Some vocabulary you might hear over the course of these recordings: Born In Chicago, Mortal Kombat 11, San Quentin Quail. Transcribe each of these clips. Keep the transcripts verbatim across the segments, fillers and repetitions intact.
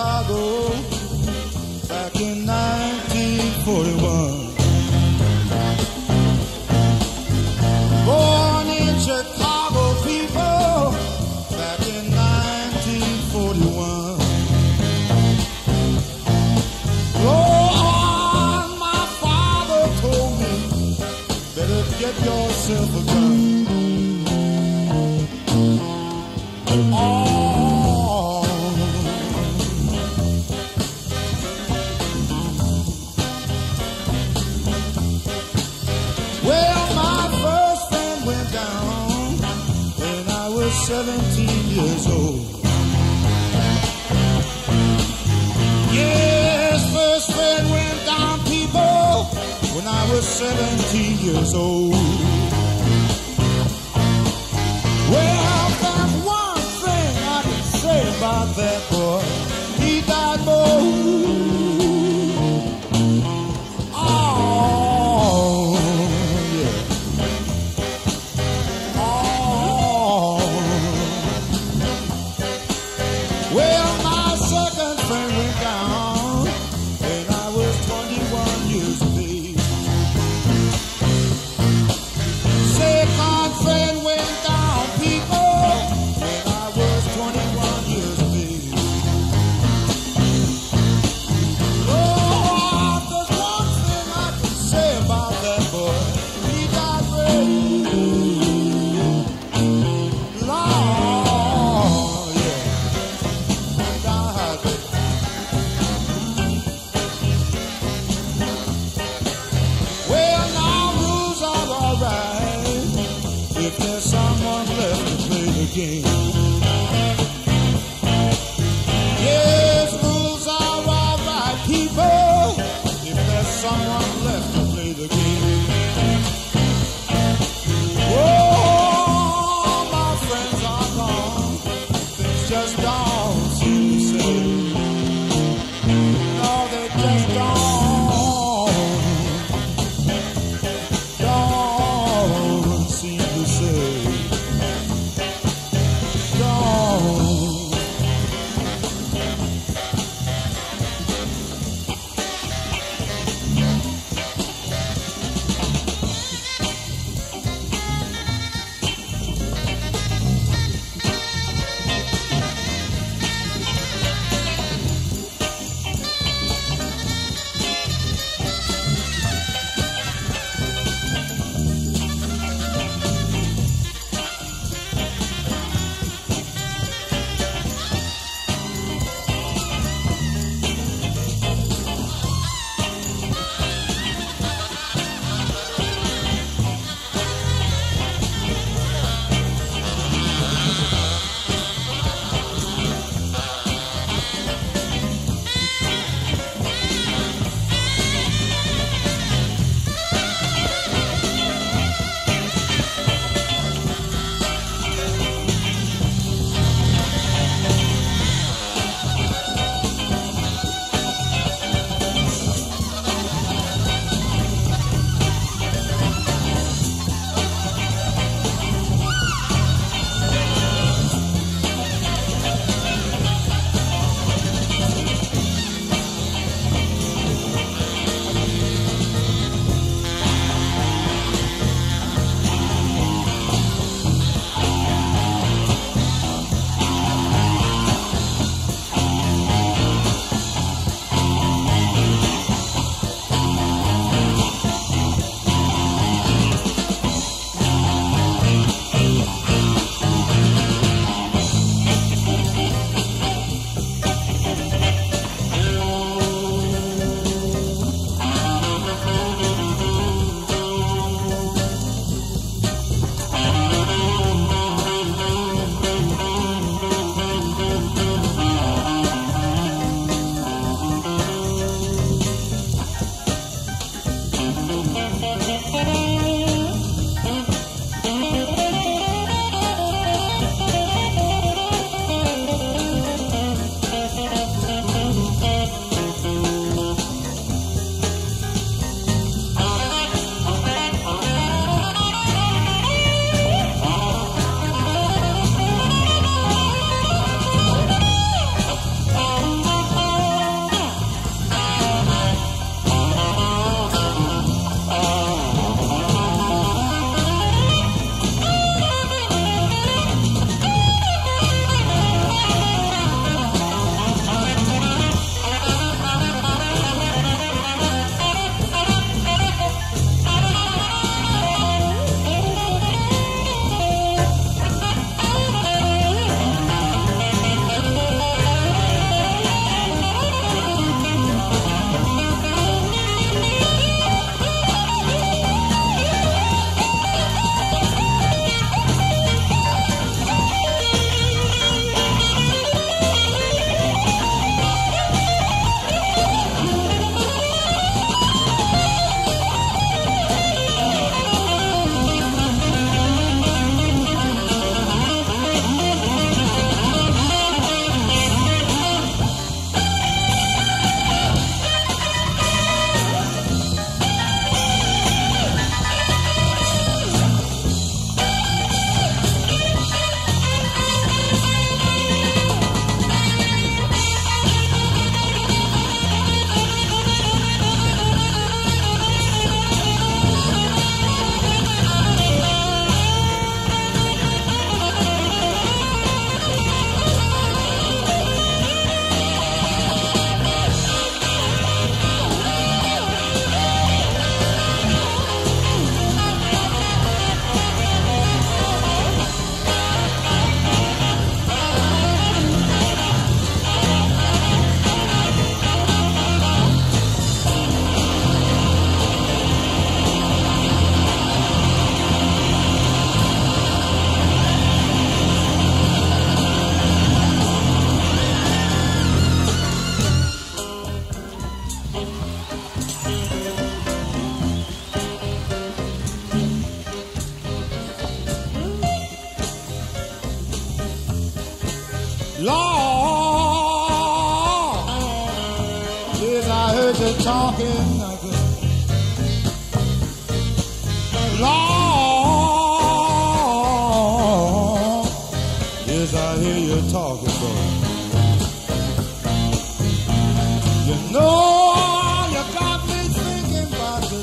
Chicago back in nineteen forty-one. Born in Chicago, people, back in nineteen forty-one. Lord, my father told me, better get yourself a gun. Oh, seventeen years old. Yes, first friend went down, people, when I was seventeen years old. Well, that's one thing I can say about that boy. He died bold. Oh, game. Yes, rules are all right, people, if there's someone left to play the game. Oh, my friends are gone, they just don't seem the same. No, they just don't, don't seem the same. to talking again. Lord, yes, I hear you talking, boy. You know you got me thinking about the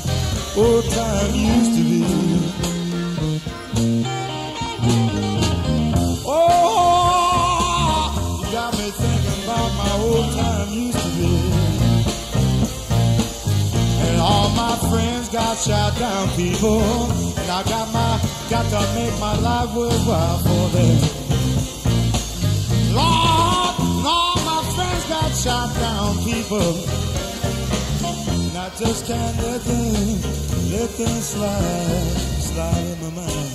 old time used to be. Oh, you got me thinking about my old time used to be. All my friends got shot down, people, and I got my got to make my life worthwhile for them. Lord, all my friends got shot down, people, and I just can't let them let them slide, slide in my mind.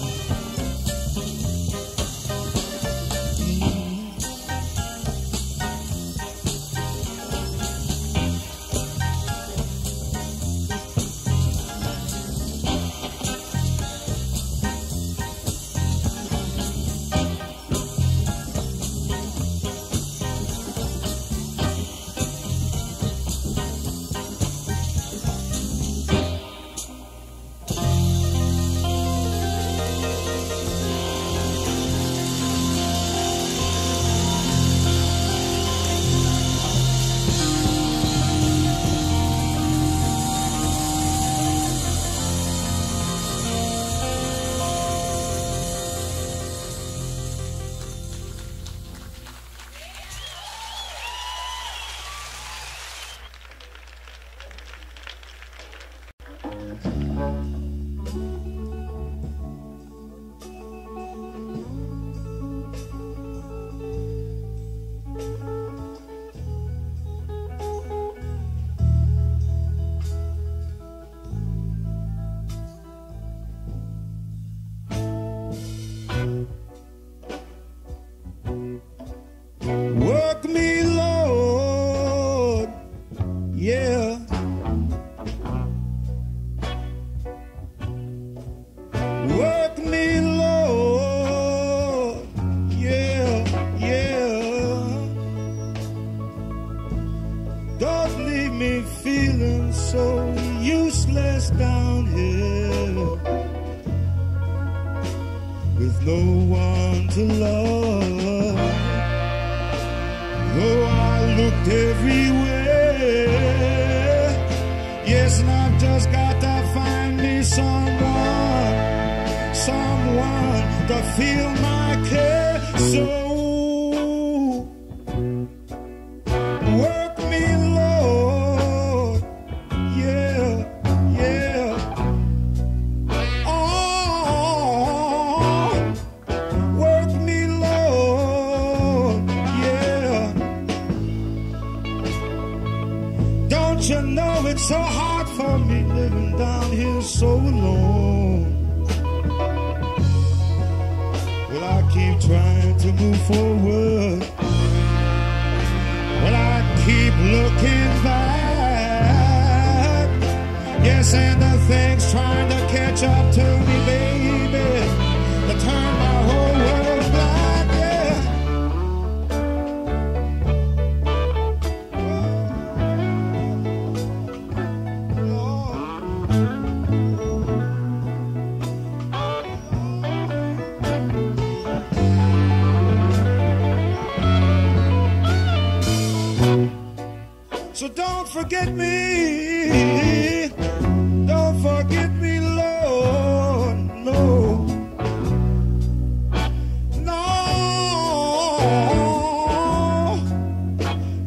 Forget me, don't forget me, Lord, no, no,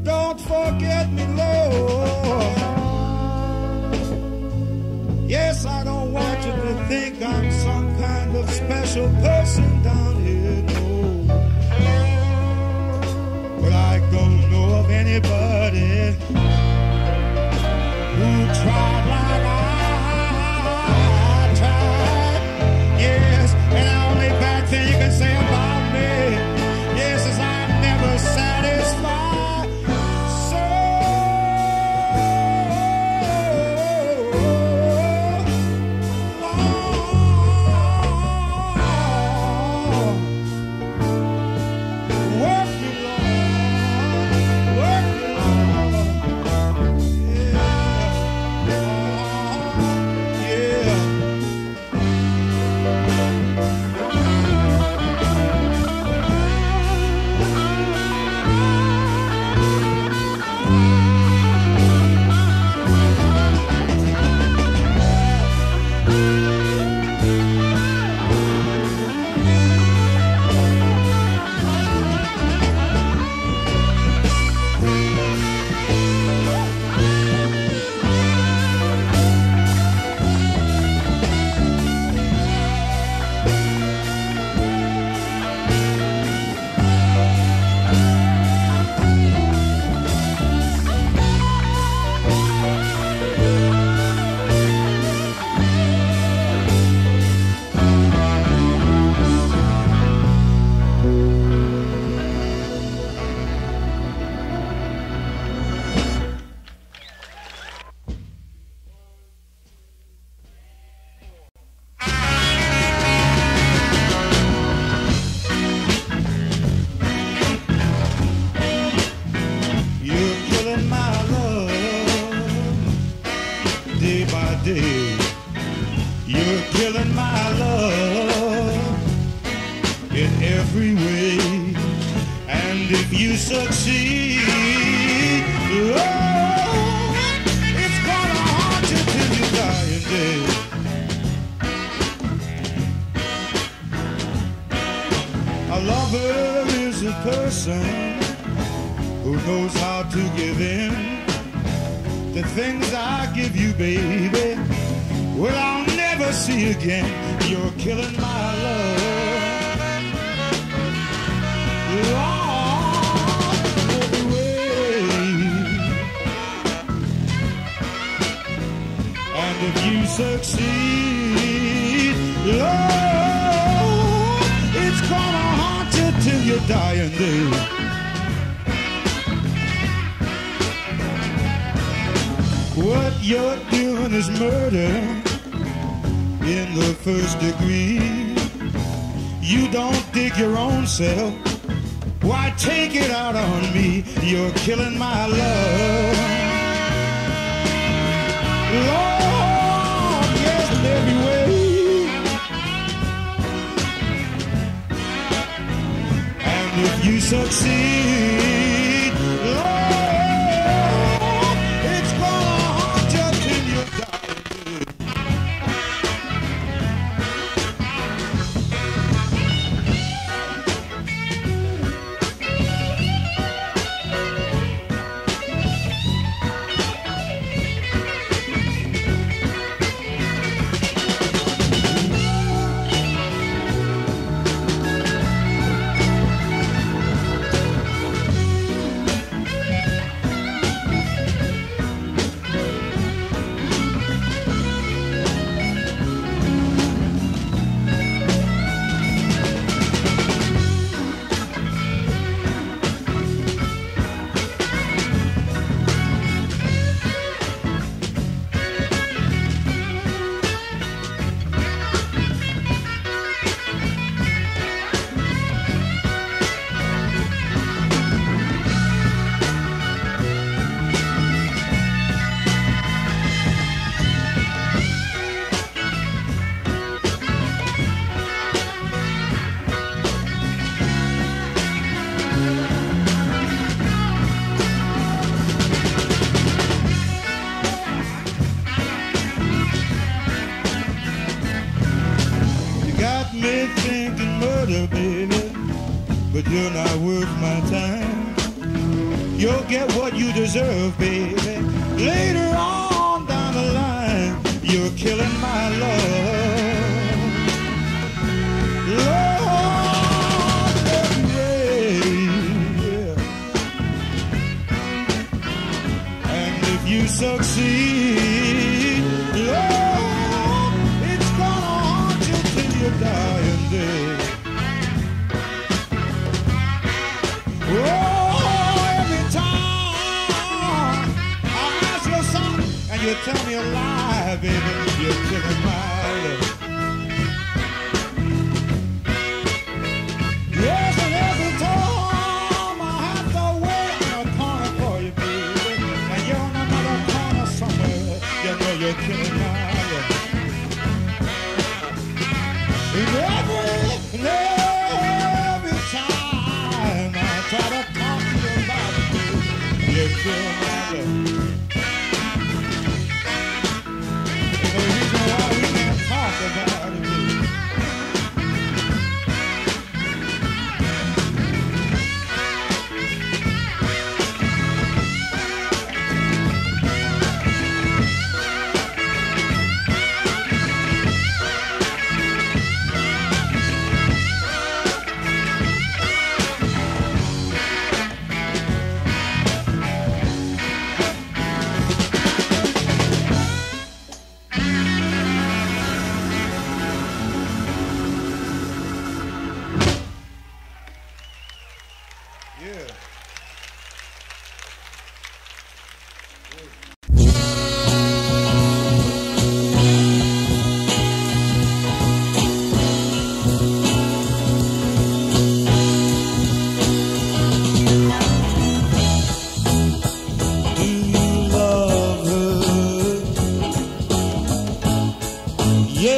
don't forget me, Lord. Yes, I don't want you to think I'm some kind of special person down here, no, but I don't know of anybody tried like I tried, yes, and the only bad thing you can say about me, yes, is I'm never satisfied, so, Lord, work me, Lord, work me, Lord, yeah.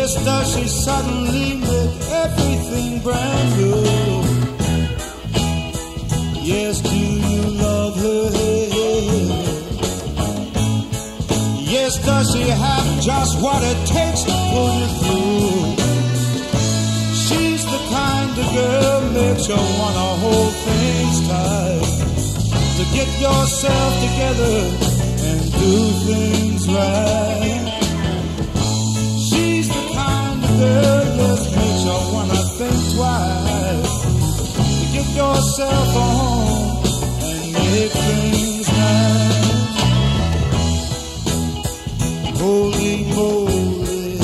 just does she suddenly make everything brand new? Yes, do you love her? Yes, does she have just what it takes to pull you through? She's the kind of girl makes you wanna hold things tight, to get yourself together and do things right. Yourself a home and make things nice. Holy moly,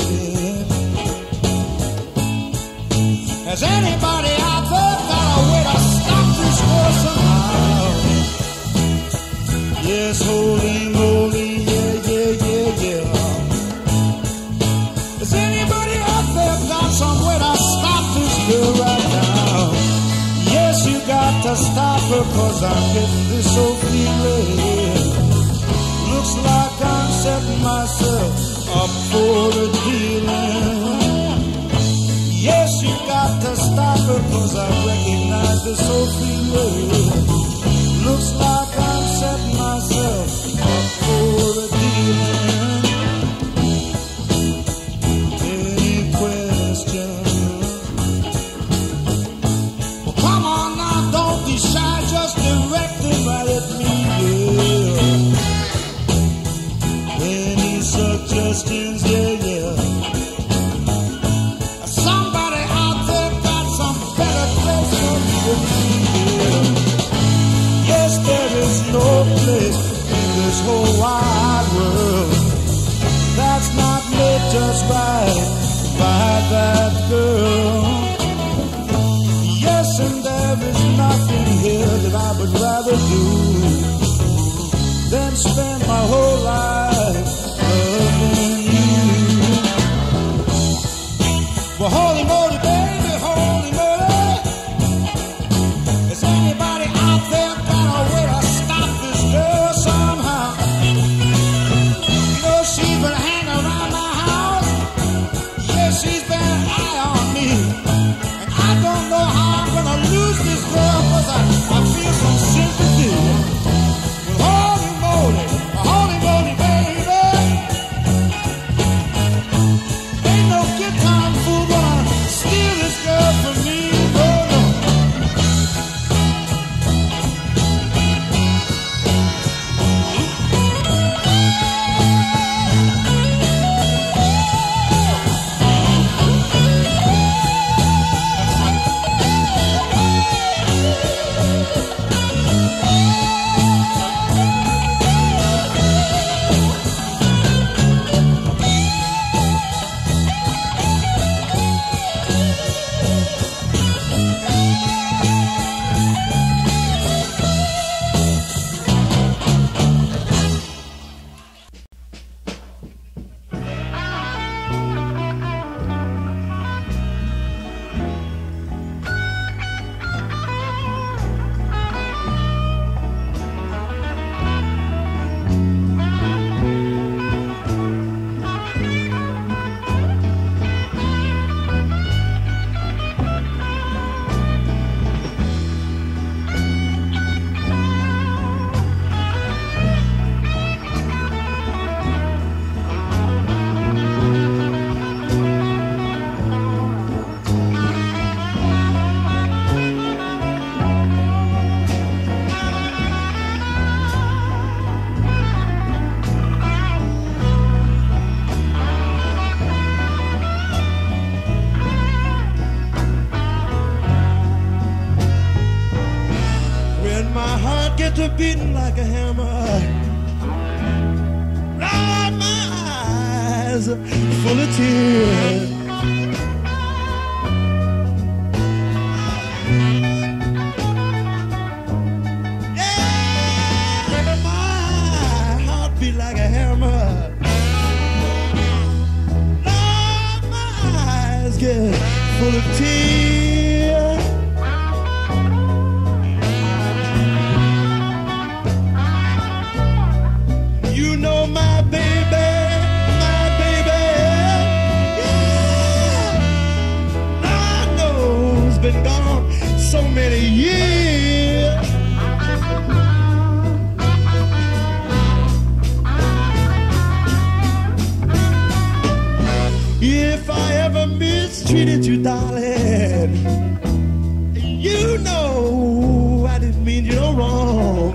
has anybody out there got a way to stop this war somehow? Yes, holy moly, yeah, yeah, yeah, yeah. Has anybody out there got some way to stop this girl right now? You got to stop her, 'cause I'm getting this old feeling. Looks like I'm setting myself up for a dealing. Yes, you got to stop her, 'cause I recognize this old feeling. Looks like I'm setting myself up for a dealing. Questions, yeah, yeah. Somebody out there got some better questions than me, yeah. Yes, there is no place in this whole wide world that's not made just right by that girl. Yes, and there is nothing here that I would rather do than spend my whole life. Well, holy moly, baby, holy moly. Has anybody out there got a way to stop this girl somehow? You know, she's been hanging around my house. Yeah, she's been an eye on me. And I don't know how I'm gonna lose this girl, 'cause I, I feel some sympathy. Well, holy moly, holy moly, baby. Ain't no good time for steal this girl from me, oh no. To beating like a hammer, right, my eyes full of tears. Yeah, my heart beat like a hammer, right, my eyes get full of tears. My baby, my baby, yeah. treated you, darling, you know I didn't mean you no wrong.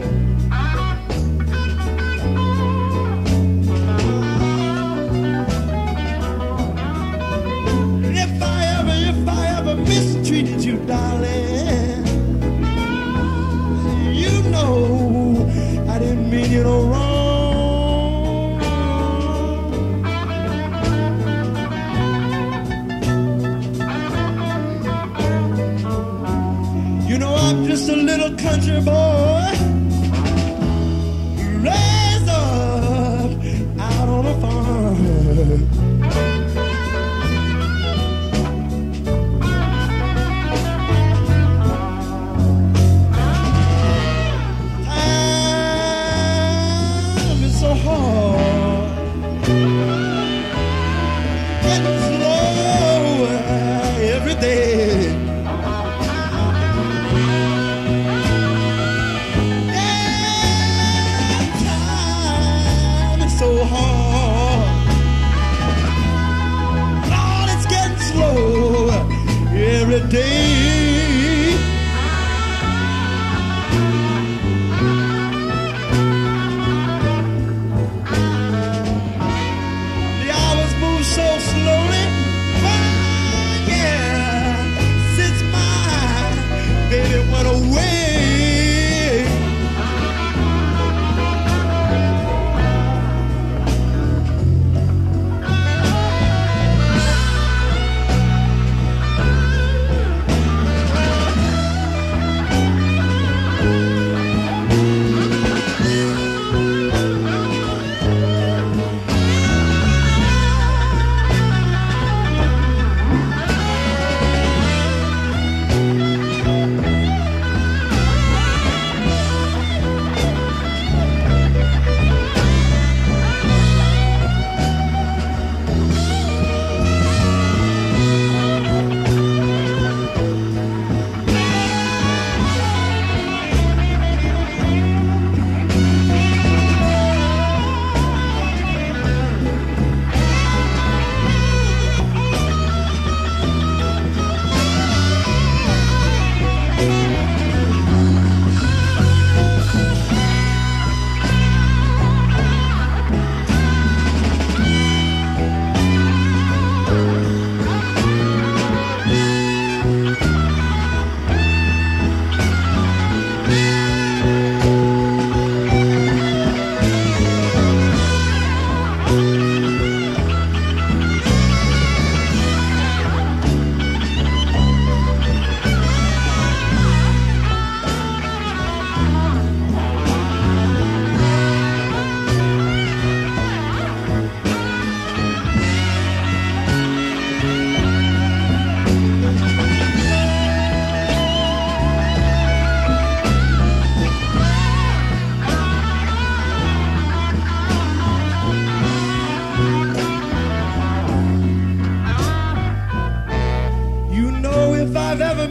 If I ever, if I ever mistreated you, darling, you know I didn't mean you no wrong. I'm just a little country boy, raised up out on a farm. Time is so hard, getting slower every day. Day. The hours move so slowly, oh yeah, since my baby went away.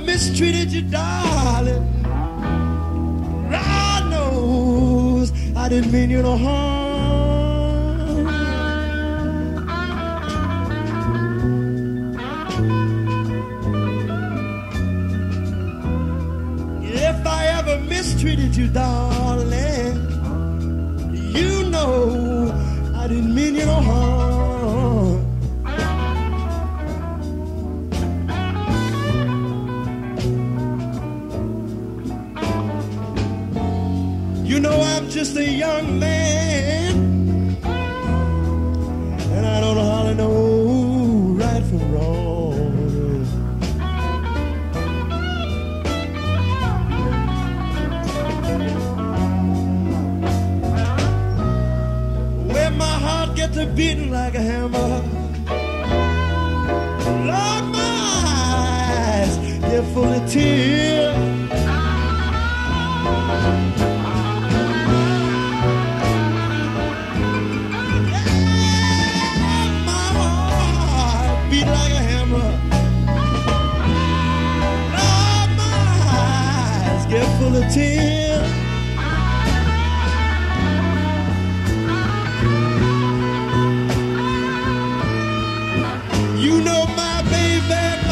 Mistreated you, darling, God knows I didn't mean you no harm. If I ever mistreated you, darling, you know I didn't mean you no harm. You know I'm just a young man, and I don't hardly know right from wrong. When my heart gets a beating like a hammer, Lord, my eyes get full of tears. Full of tears. You know my baby.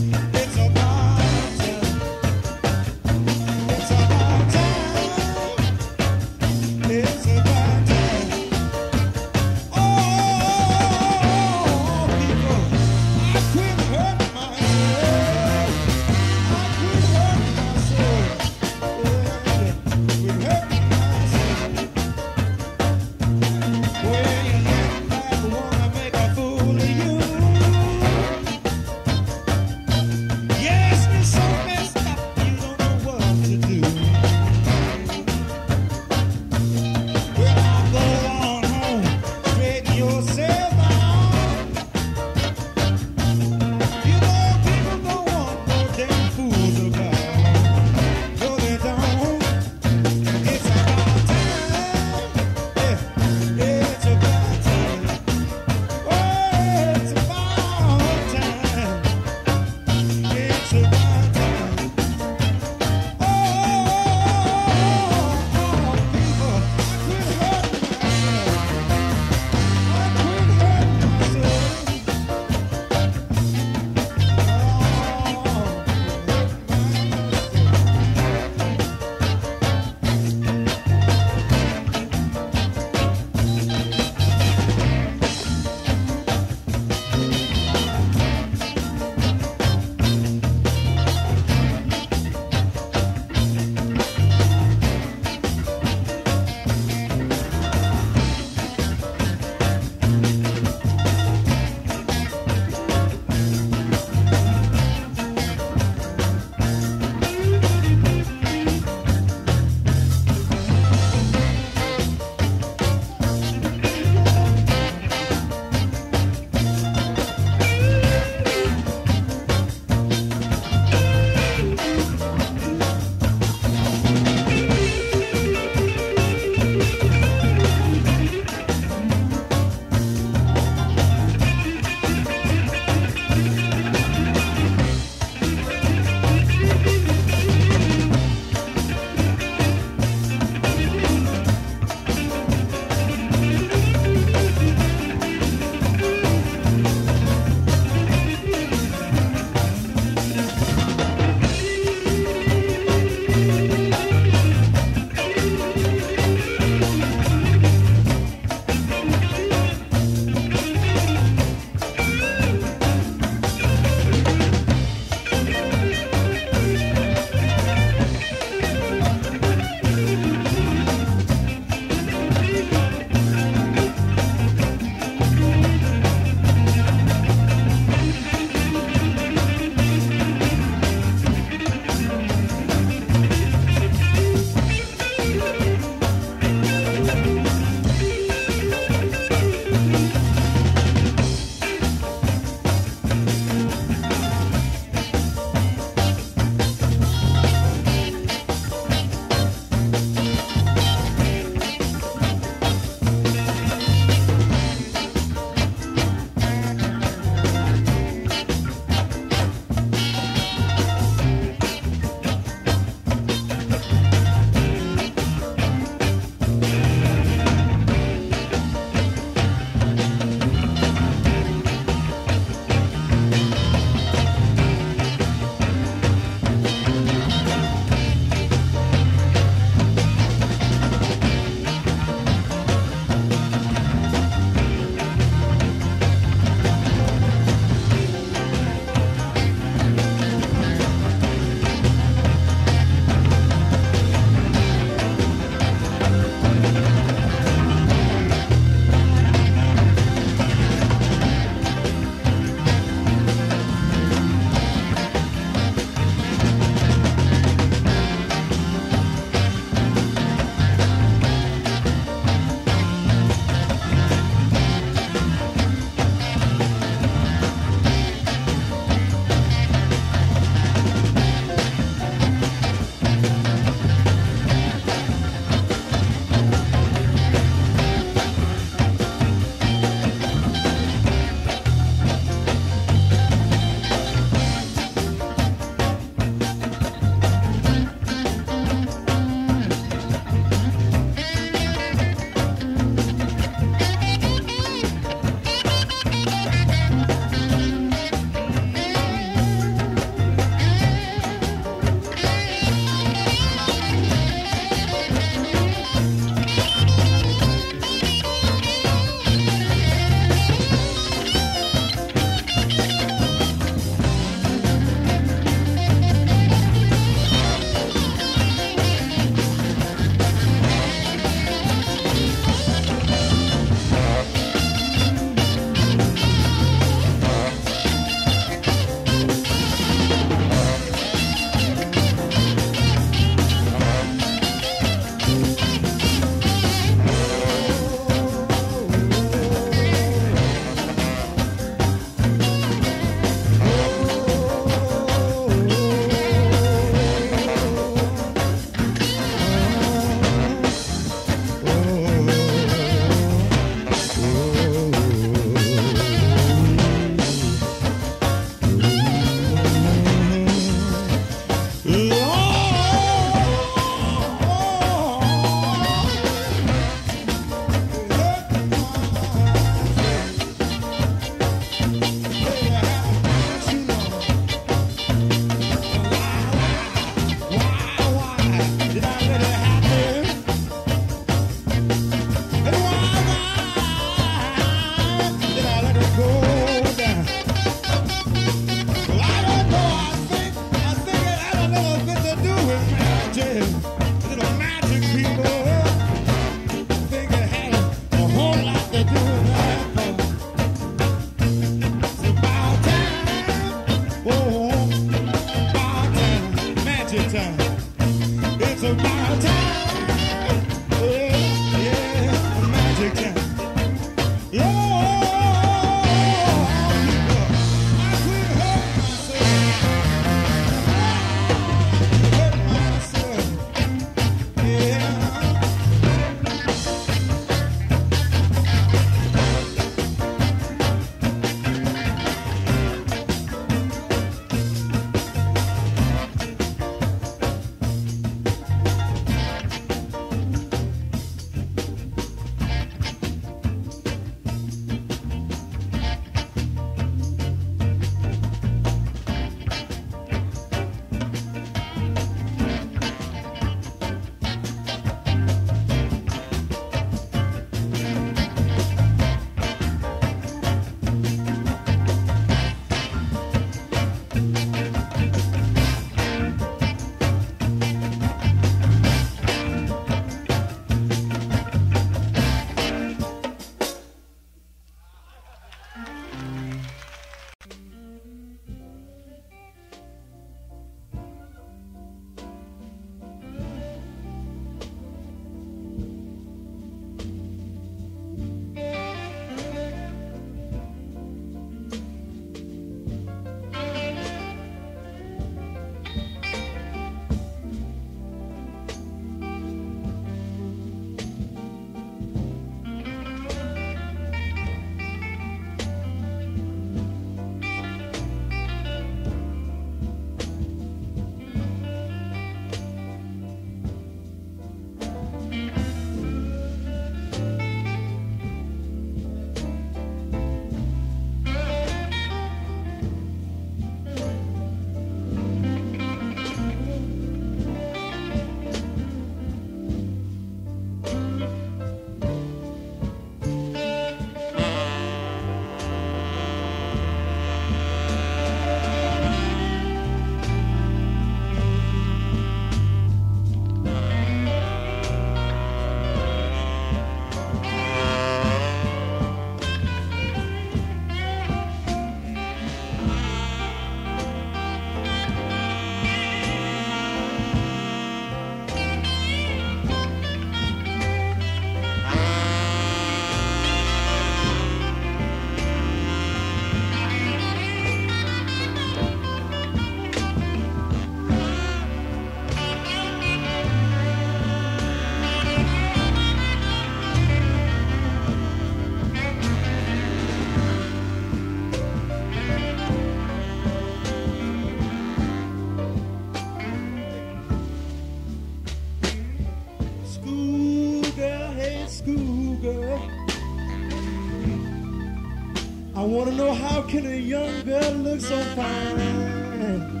I want to know, how can a young girl look so fine?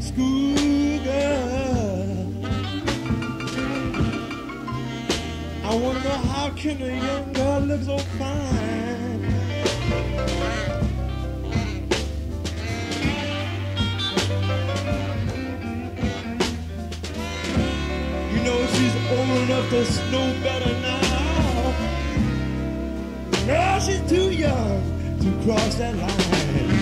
School girl, I want to know, how can a young girl look so fine? Old enough to know better now. Now she's too young to cross that line.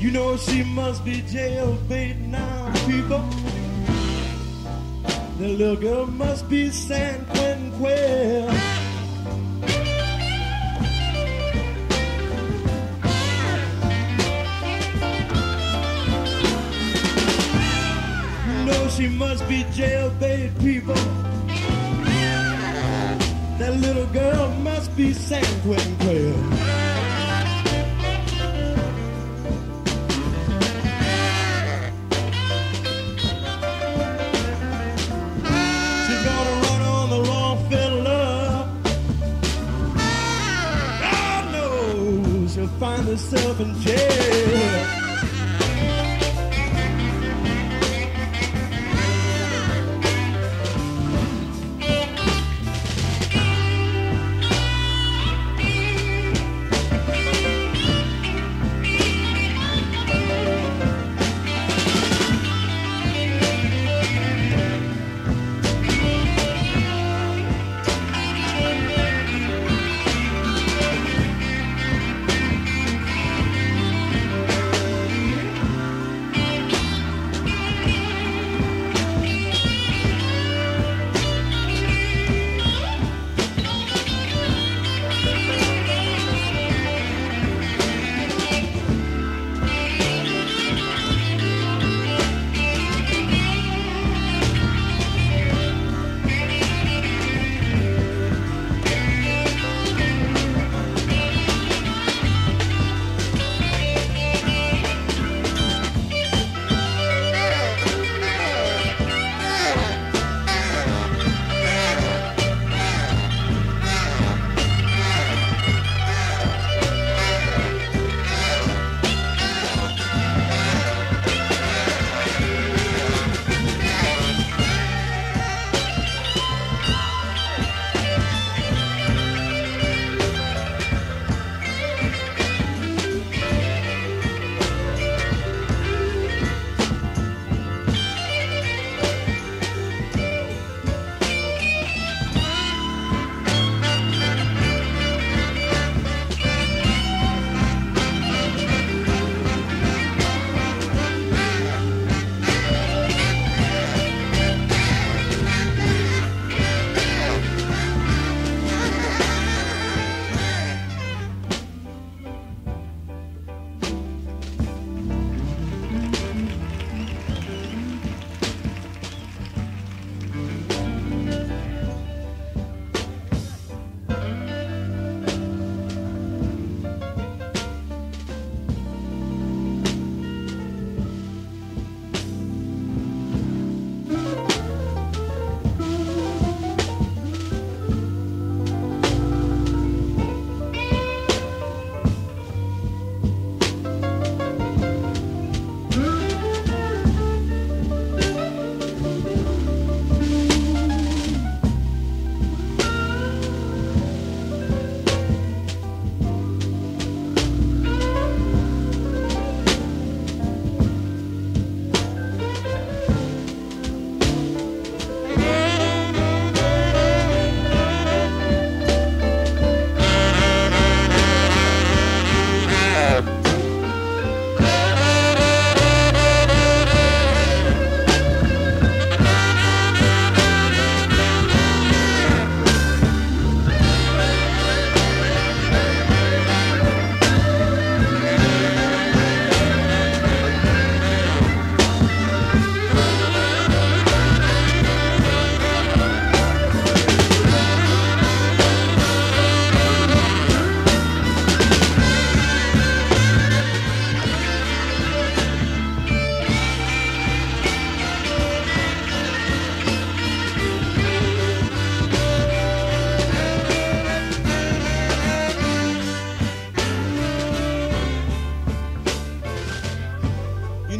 You know she must be jailbait now, people. The little girl must be San Quentin Quail. She must be jailbait, people. That little girl must be San Quentin Quail. She's gonna run on the wrong fiddler. I know she'll find herself in jail.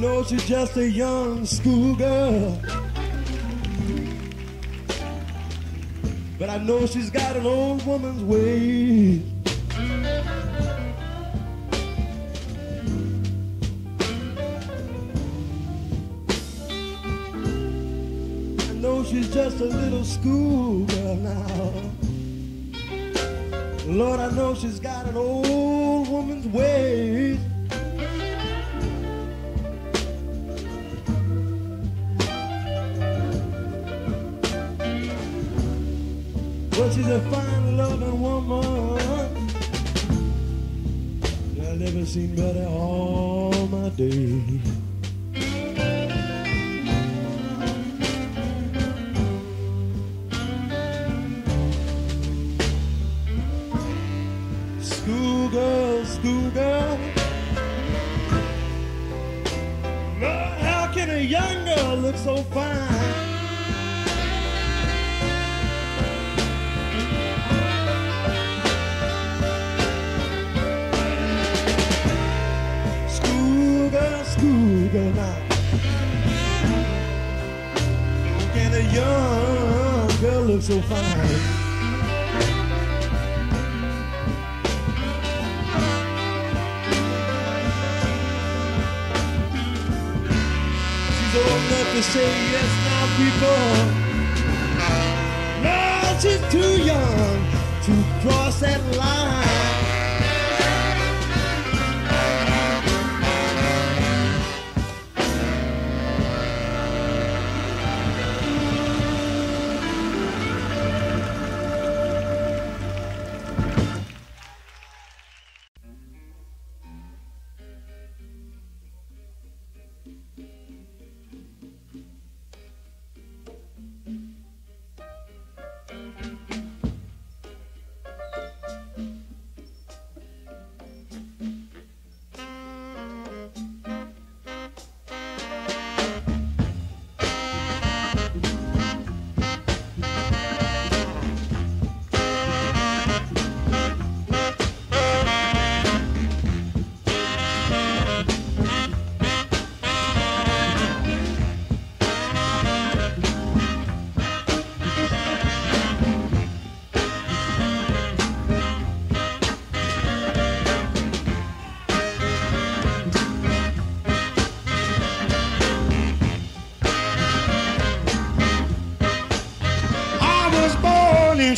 know she's just a young schoolgirl, but I know she's got an old woman's way. I know she's just a little schoolgirl now. Lord, I know she's got an old woman's ways. Well, she's a fine, loving woman I've never seen better all my days. Schoolgirl, schoolgirl, Lord, how can a young girl look so fine? Schoolgirl, schoolgirl, now, how can a young girl look so fine? Old enough to say yes now, people. Now she's too young to cross that line.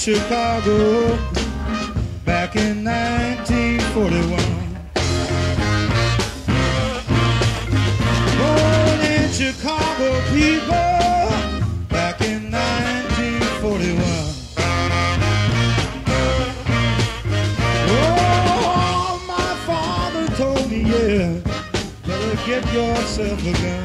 Chicago, back in nineteen forty-one. Born in Chicago, people, back in nineteen forty-one. Oh, my father told me, yeah, better get yourself a gun.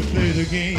Play the game.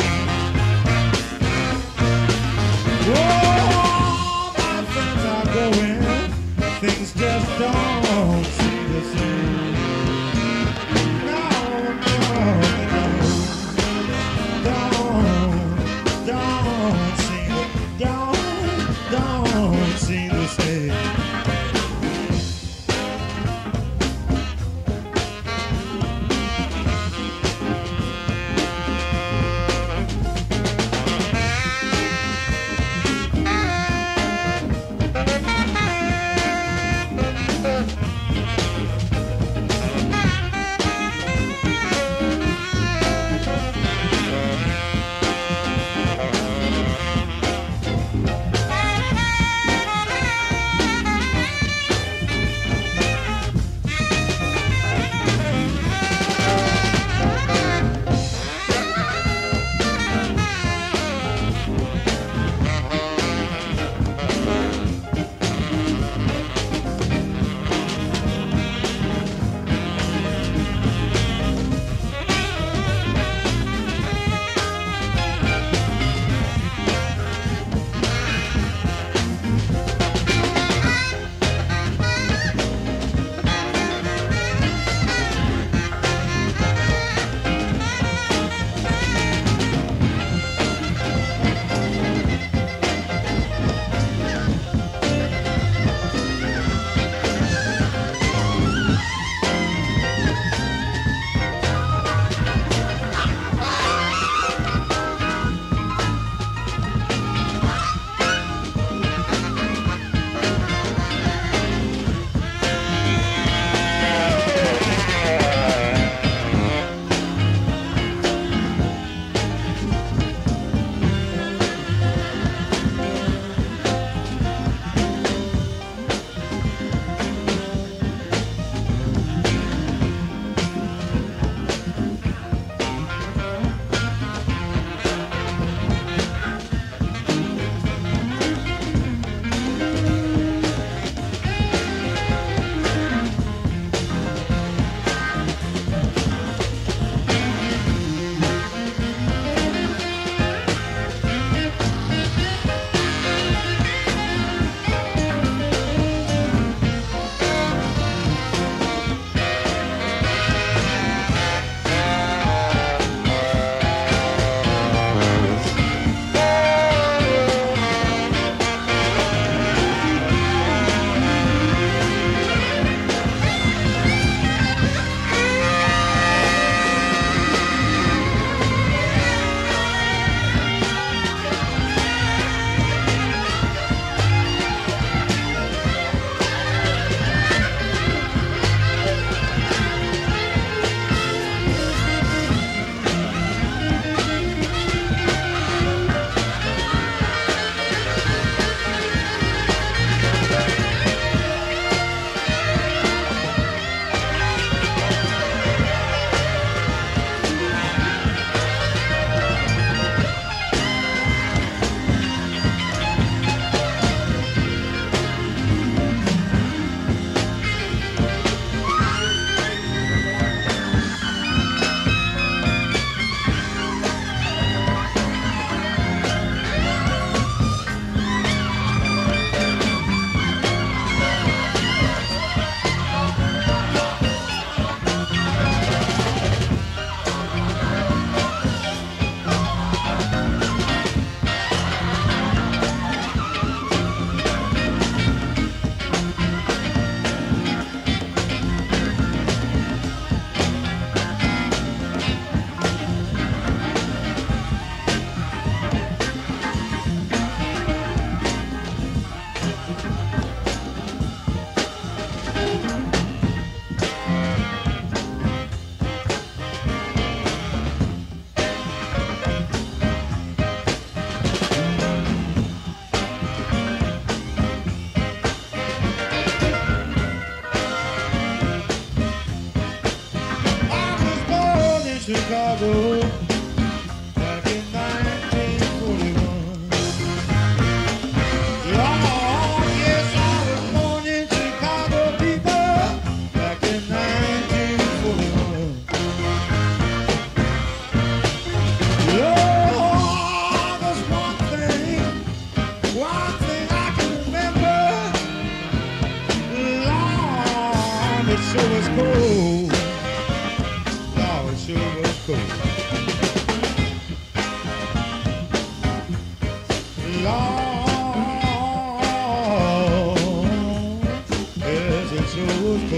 go.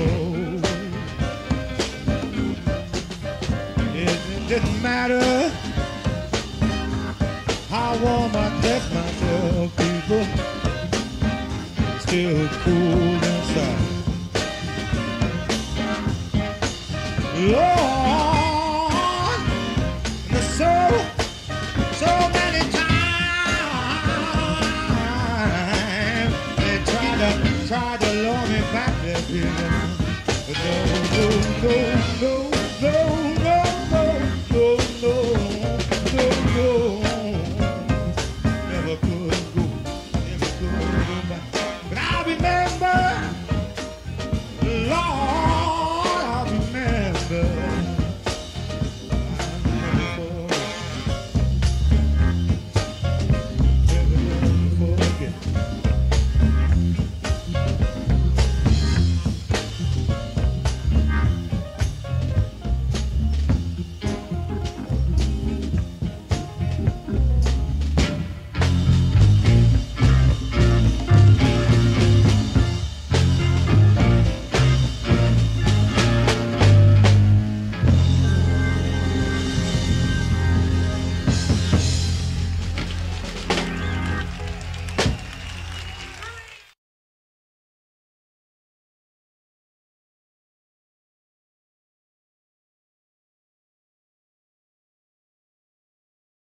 It didn't matter how warm I kept myself, people. Still cool inside. Lord, there's so, so many times they try to, try to lure me back there, people. But no, no, no, no.